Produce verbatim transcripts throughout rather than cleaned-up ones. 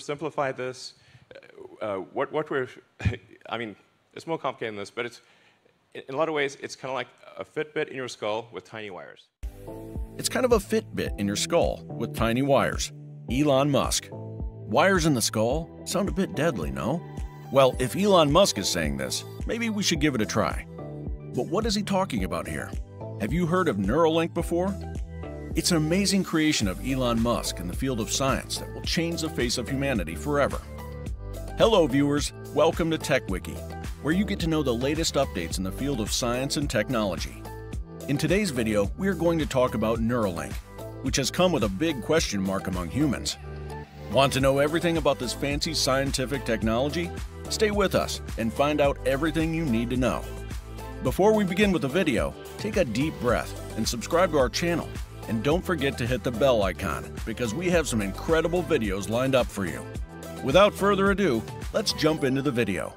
Simplify this. Uh, what what we're, I mean, it's more complicated than this, but it's in a lot of ways it's kind of like a Fitbit in your skull with tiny wires. It's kind of a Fitbit in your skull with tiny wires. Elon Musk. Wires in the skull sound a bit deadly, no? Well, if Elon Musk is saying this, maybe we should give it a try. But what is he talking about here? Have you heard of Neuralink before? It's an amazing creation of Elon Musk in the field of science that will change the face of humanity forever. Hello viewers, welcome to TechWiki, where you get to know the latest updates in the field of science and technology. In today's video, we are going to talk about Neuralink, which has come with a big question mark among humans. Want to know everything about this fancy scientific technology? Stay with us and find out everything you need to know. Before we begin with the video, take a deep breath and subscribe to our channel. And don't forget to hit the bell icon, because we have some incredible videos lined up for you. Without further ado, let's jump into the video.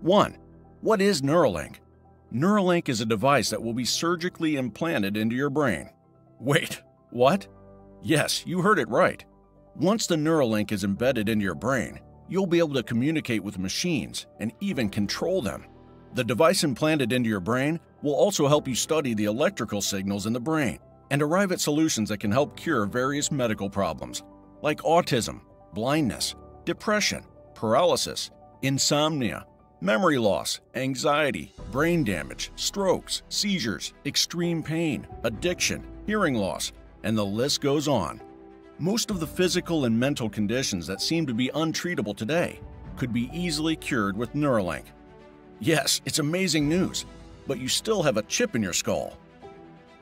one. What is Neuralink? Neuralink is a device that will be surgically implanted into your brain. Wait, what? Yes, you heard it right. Once the Neuralink is embedded into your brain, you'll be able to communicate with machines and even control them. The device implanted into your brain will also help you study the electrical signals in the brain and arrive at solutions that can help cure various medical problems like autism, blindness, depression, paralysis, insomnia, memory loss, anxiety, brain damage, strokes, seizures, extreme pain, addiction, hearing loss, and the list goes on. Most of the physical and mental conditions that seem to be untreatable today could be easily cured with Neuralink. Yes, it's amazing news, but you still have a chip in your skull.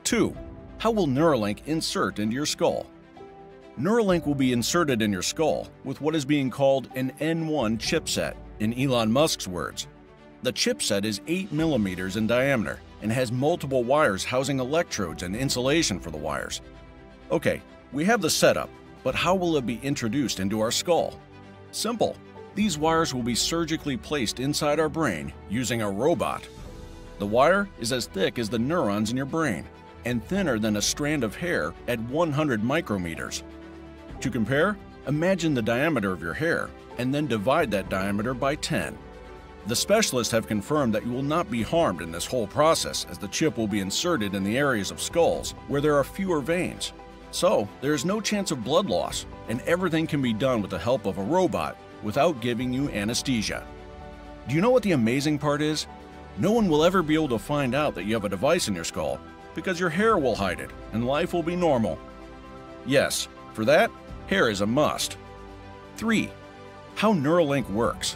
two. How will Neuralink insert into your skull? Neuralink will be inserted in your skull with what is being called an N one chipset, in Elon Musk's words. The chipset is eight millimeters in diameter and has multiple wires housing electrodes and insulation for the wires. Okay. We have the setup, but how will it be introduced into our skull? Simple. These wires will be surgically placed inside our brain using a robot. The wire is as thick as the neurons in your brain and thinner than a strand of hair at one hundred micrometers. To compare, imagine the diameter of your hair and then divide that diameter by ten. The specialists have confirmed that you will not be harmed in this whole process, as the chip will be inserted in the areas of skulls where there are fewer veins. So, there is no chance of blood loss, and everything can be done with the help of a robot without giving you anesthesia. Do you know what the amazing part is? No one will ever be able to find out that you have a device in your skull, because your hair will hide it and life will be normal. Yes, for that, hair is a must. three. How Neuralink works.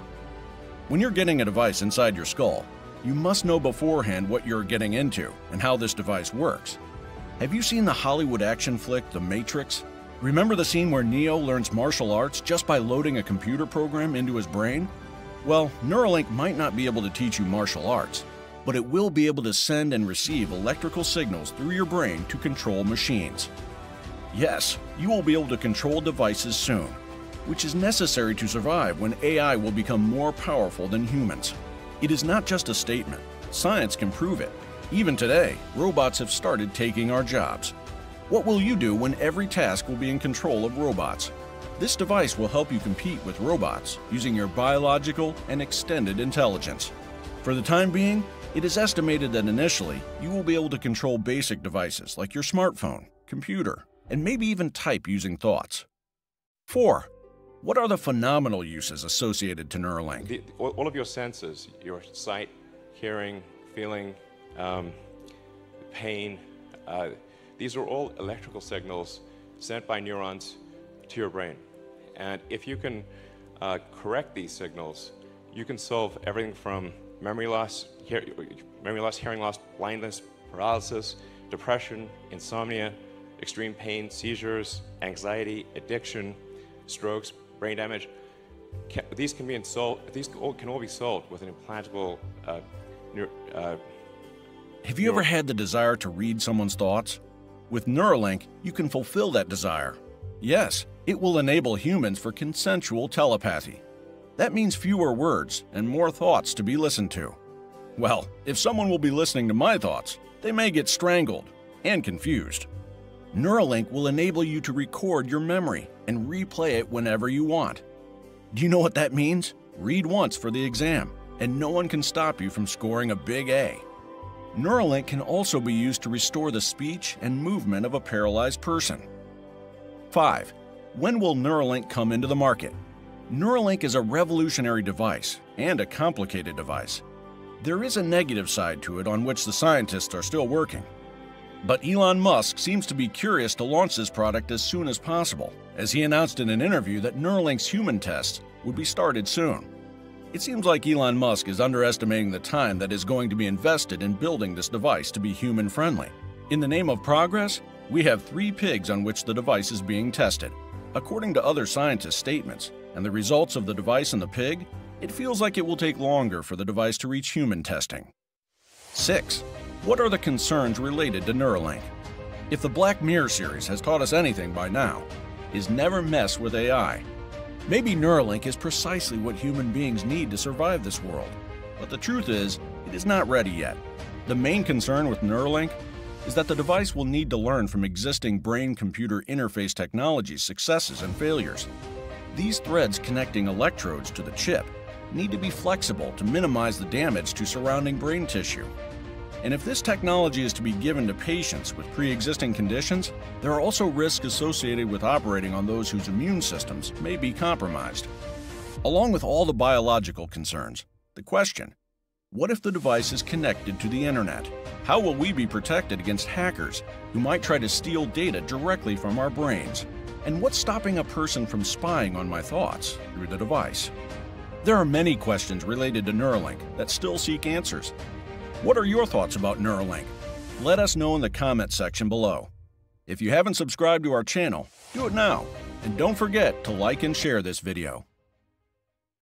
When you're getting a device inside your skull, you must know beforehand what you're getting into and how this device works. Have you seen the Hollywood action flick, The Matrix? Remember the scene where Neo learns martial arts just by loading a computer program into his brain? Well, Neuralink might not be able to teach you martial arts, but it will be able to send and receive electrical signals through your brain to control machines. Yes, you will be able to control devices soon, which is necessary to survive when A I will become more powerful than humans. It is not just a statement. Science can prove it. Even today, robots have started taking our jobs. What will you do when every task will be in control of robots? This device will help you compete with robots using your biological and extended intelligence. For the time being, it is estimated that initially you will be able to control basic devices like your smartphone, computer, and maybe even type using thoughts. four. What are the phenomenal uses associated to Neuralink? The, all of your senses, your sight, hearing, feeling, Um, pain, uh, these are all electrical signals sent by neurons to your brain. And if you can uh, correct these signals, you can solve everything from memory loss, hear memory loss, hearing loss, blindness, paralysis, depression, insomnia, extreme pain, seizures, anxiety, addiction, strokes, brain damage. Can, these can be solved. These all, can all be solved with an implantable uh, neuro, uh, Have you ever had the desire to read someone's thoughts? With Neuralink, you can fulfill that desire. Yes, it will enable humans for consensual telepathy. That means fewer words and more thoughts to be listened to. Well, if someone will be listening to my thoughts, they may get strangled and confused. Neuralink will enable you to record your memory and replay it whenever you want. Do you know what that means? Read once for the exam, and no one can stop you from scoring a big A. Neuralink can also be used to restore the speech and movement of a paralyzed person. five. When will Neuralink come into the market? Neuralink is a revolutionary device and a complicated device. There is a negative side to it on which the scientists are still working. But Elon Musk seems to be curious to launch this product as soon as possible, as he announced in an interview that Neuralink's human tests would be started soon. It seems like Elon Musk is underestimating the time that is going to be invested in building this device to be human-friendly. In the name of progress, we have three pigs on which the device is being tested. According to other scientists' statements and the results of the device and the pig, it feels like it will take longer for the device to reach human testing. six. What are the concerns related to Neuralink? If the Black Mirror series has taught us anything by now, is never mess with A I. Maybe Neuralink is precisely what human beings need to survive this world, but the truth is, it is not ready yet. The main concern with Neuralink is that the device will need to learn from existing brain-computer interface technology's successes and failures. These threads connecting electrodes to the chip need to be flexible to minimize the damage to surrounding brain tissue. And if this technology is to be given to patients with pre-existing conditions, there are also risks associated with operating on those whose immune systems may be compromised. Along with all the biological concerns, the question, what if the device is connected to the internet? How will we be protected against hackers who might try to steal data directly from our brains? And what's stopping a person from spying on my thoughts through the device? There are many questions related to Neuralink that still seek answers. What are your thoughts about Neuralink? Let us know in the comment section below. If you haven't subscribed to our channel, do it now, and don't forget to like and share this video.